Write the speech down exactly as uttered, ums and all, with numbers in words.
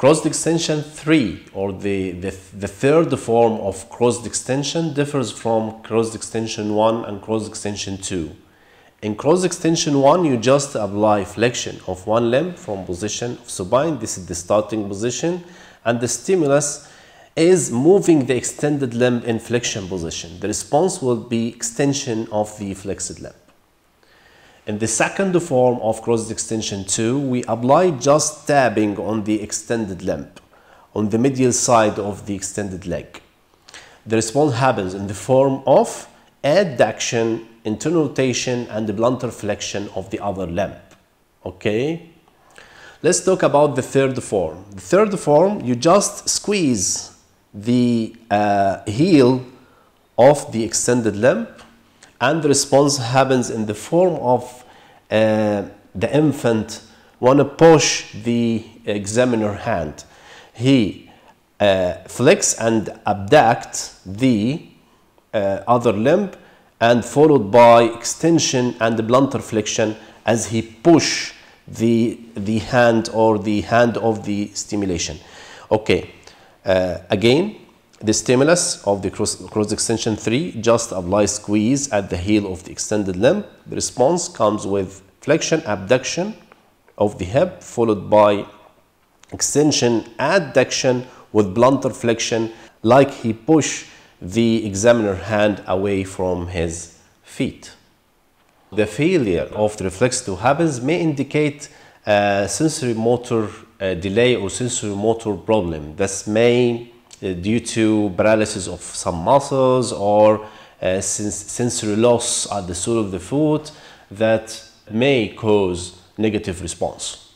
Crossed extension three, or the, the, the third form of crossed extension, differs from crossed extension one and crossed extension two. In crossed extension one, you just apply flexion of one limb from position of supine. This is the starting position, and the stimulus is moving the extended limb in flexion position. The response will be extension of the flexed limb. In the second form of crossed extension two, we apply just tapping on the extended limb, on the medial side of the extended leg. The response happens in the form of adduction, internal rotation, and the plantar flexion of the other limb. Okay? Let's talk about the third form. The third form, you just squeeze the uh, heel of the extended limb, and the response happens in the form of uh, the infant want to push the examiner hand. He uh, flex and abduct the uh, other limb, and followed by extension and the plantar flexion as he push the the hand or the hand of the stimulation. Okay, uh, again, the stimulus of the cross, cross extension three, just apply squeeze at the heel of the extended limb. The response comes with flexion, abduction of the hip, followed by extension, adduction with plantar flexion, like he push the examiner hand away from his feet. The failure of the reflex to happens may indicate a sensory motor uh, delay or sensory motor problem. This may due to paralysis of some muscles or uh, sens sensory loss at the sole of the foot that may cause negative response.